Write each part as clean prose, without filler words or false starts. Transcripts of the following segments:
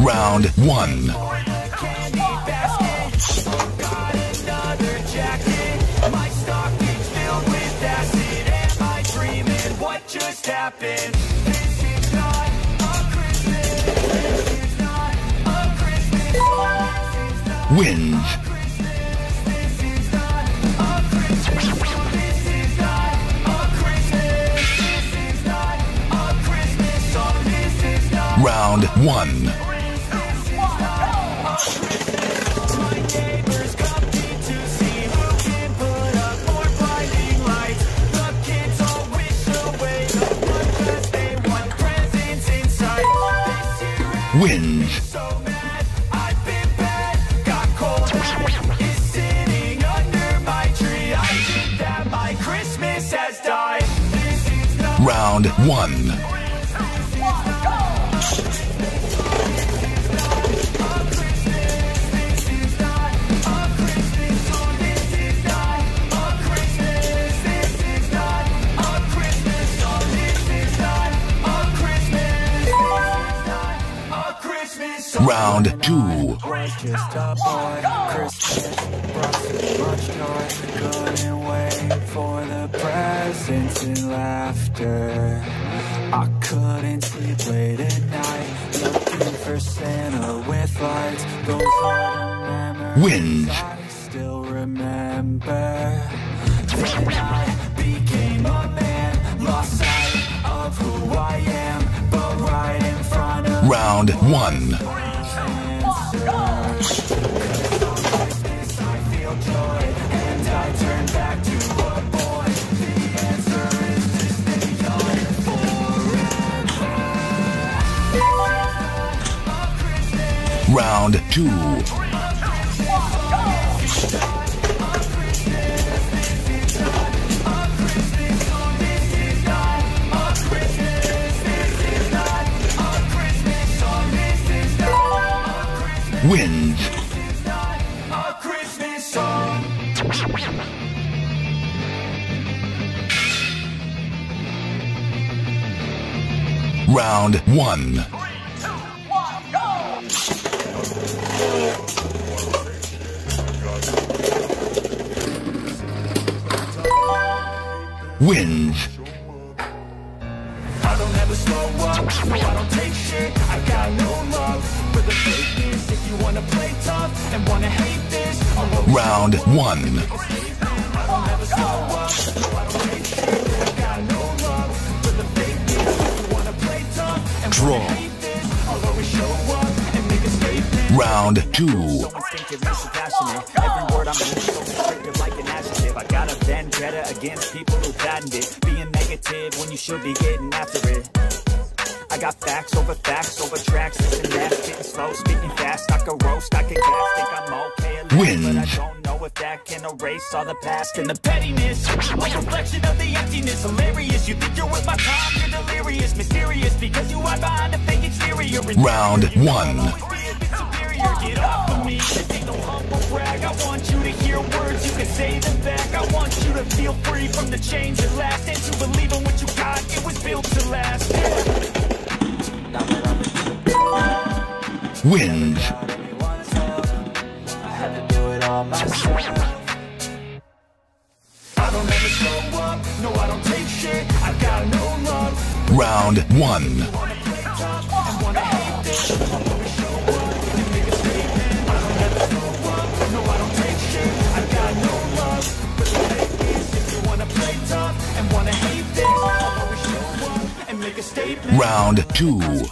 Round one. Just happened. This is not a Christmas. This is not a Christmas. This is not wins. A Christmas. This is not a Christmas. This is not a Christmas. This is not a Christmas. So this is not round one. Wins. So mad, I've been bad, got cold, is sitting under my tree. I think that my Christmas has died. This is not round one. This is not a Christmas. This is not a Christmas. This is not a Christmas. This is not a Christmas. Round two. Just a boy, Christmas brought so much joy. Couldn't wait for the presents and laughter. I couldn't sleep late at night, looking for Santa with lights. Those are the memories wins. I still remember. When I became a man, lost sight of who I am, but right in front of me. Round one. Round two. Wins. Not a Christmas song. Round one. Wins. I don't ever slow up, I don't take shit, I got no love for the fakeness. If you wanna play tough and wanna hate this, round one. I don't ever slow up, I don't take shit, I got no love for the fakeness. If you wanna play tough and wanna hate this, I'll always show up and make a statement. Round two. So instinctive and passionate, every word I'm so like an adjective. I got a vendetta against people who patent it, being negative when you should be getting after it. I got facts over tracks, this and that, getting slow, spitting fast. I can roast, I can gas, think I'm okay, but I don't know if that can erase all the past and the pettiness. My reflection of the emptiness, hilarious. You think you're worth my time, you're delirious, mysterious, because you are behind a fake exterior. Round one. Get off of me, this ain't no humble brag. I want you to hear words, you can say them back. I want you to feel free from the chains that last, and to believe in what you got, it was built to last. Wins. I had to do it all myself. I don't ever slow up, no I don't take shit, I've got no love. Round one. Round two. Wins.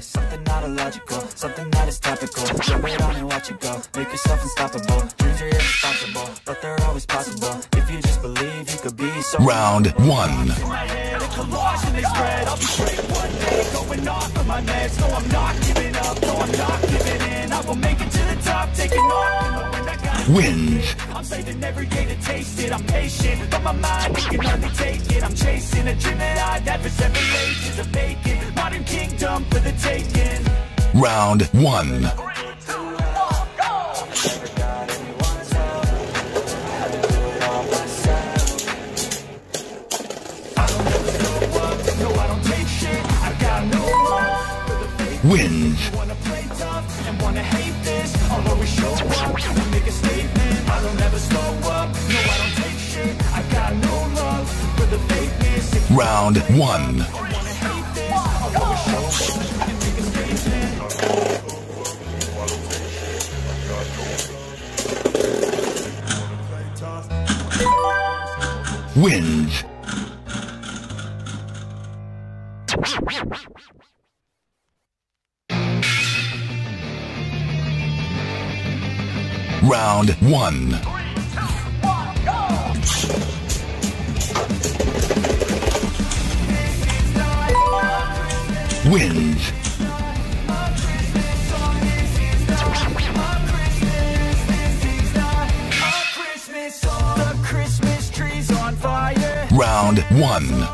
Something not illogical, something that is topical. Wait on and watch you go. Make yourself unstoppable. Dreams are irresponsible, but they're always possible. If you just believe you could be so. Round one. I'll be straight one day, going off of my meds. No, I'm not giving up, no, I'm not giving in. I will make it to the top, taking off. Wins. I'm saving every day to taste it. I'm patient, but my mind can hardly take it. I'm chasing a dream that I've had for 7 ages. A vacant modern kingdom for the taking. Round one. I never got anyone's help. I had to do it all myself. wins. Wanna play tough and wanna hate this. I'll always show up and make a statement. I don't ever slow up. No, I don't take shit. I got no love for the fakeness. Round one. I wanna hate this. I'll always show up and make a statement. Wins. Round one. 3, 2, 1, go! Wins. The Christmas tree's on fire. Round one.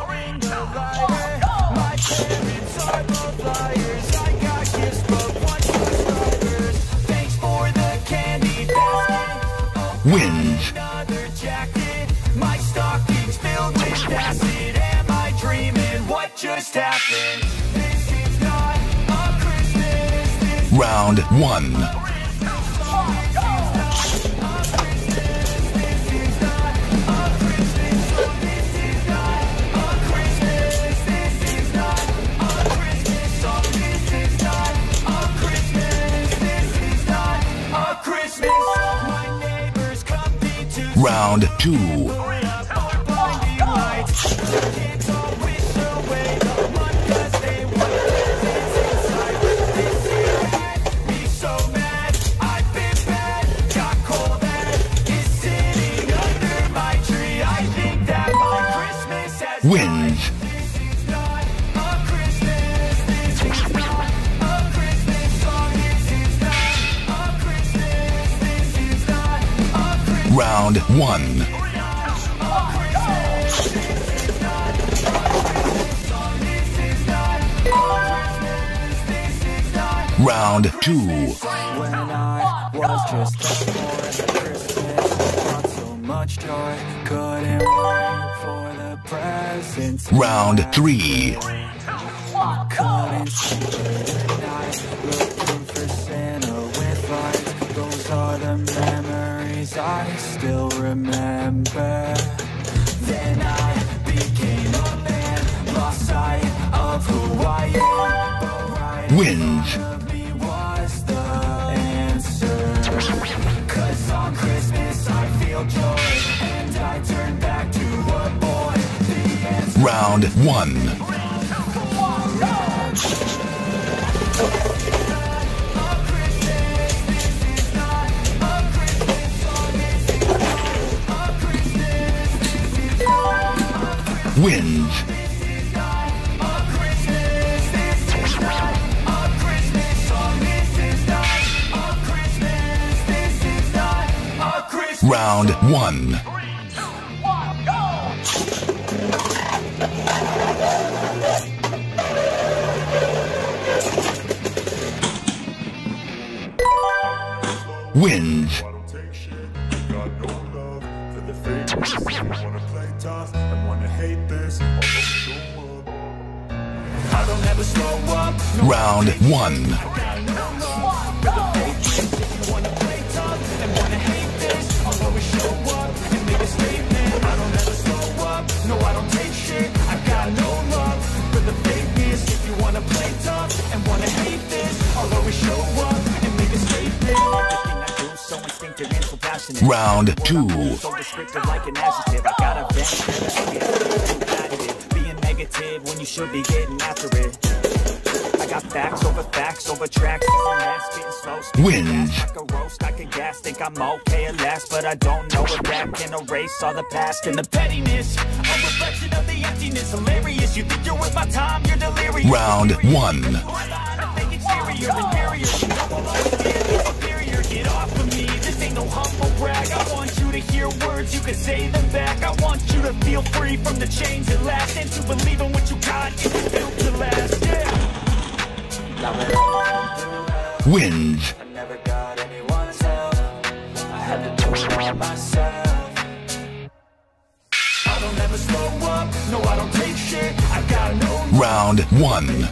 Wins. Another jacket, my stockings filled with acid. Am I dreaming? What just happened? This is not a Christmas. This round one. 2. Wins. Round one. Round two. When I was just born, Christmas brought so much joy. Couldn't wait for the presents. Round three. Couldn't sleep at night, looking for Santa with lights. Those are the memories I still remember. Then I became a man, lost sight of who I am. Wins. Round one. Wins. Round one. Wins. I don't take shit, got no love for the fakeness. I wanna play tough and wanna hate this. I don't ever slow up. Round one. Wanna play tough and wanna hate this. I'll always show up and make a statement. I don't ever slow up. No, I don't take shit. I got no love for the fakeness. If you wanna play tough and wanna hate this, I'll always show up and make a statement. Round two. Being negative when you should be getting after it. I got facts over tracks. Wins. I could roast, I could gas, think I'm okay at last, but I don't know if that can erase all the past and the pettiness. A reflection of the emptiness. Hilarious. You think you're worth my time, you're delirious. Round one. Get off of me, this ain't no humble brag. I want you to hear words, you can say them back. I want you to feel free from the chains that last, and to believe in what you got, it's built to last, yeah. Wins. I never got anyone's help, I had to do it all myself. I don't ever slow up, no I don't take shit, I got no. Round one.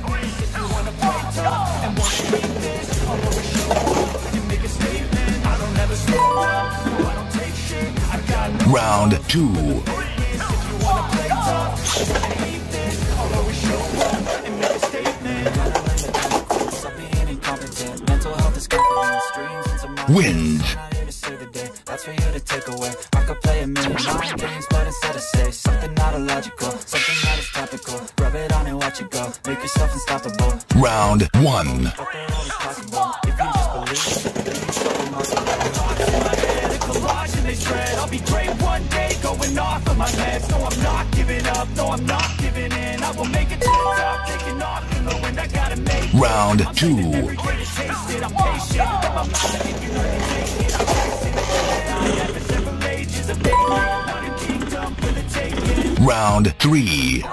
Round two. Wind. That's for you to take away. I could play a million mind games, but instead I say something not illogical, something that is topical. Rub it on and watch it go. Make yourself unstoppable. Round one. I'll be great one day, going off of my meds. No, I'm not giving up, no, I'm not giving in. I will make it to the top, taking off, you know, and I gotta make it. Round two. I'm patient, but my mind, if you really take it, I'm facing it. I have a several ages of baby, not a kingdom for the taking. Round three.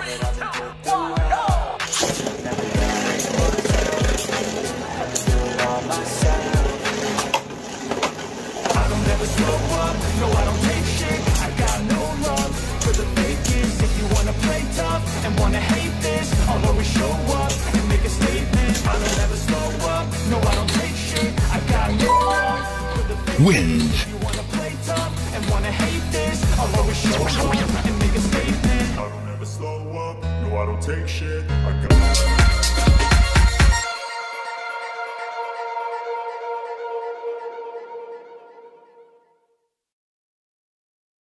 No, I don't take shit, I got no love for the fakers. If you wanna play tough and wanna hate this, I'll always show up and make a statement. I don't ever slow up, no, I don't take shit, I got no love for the fakers. Wind. If you wanna play tough and wanna hate this, I'll always show up and make a statement. I don't ever slow up, no, I don't take shit, I got no love.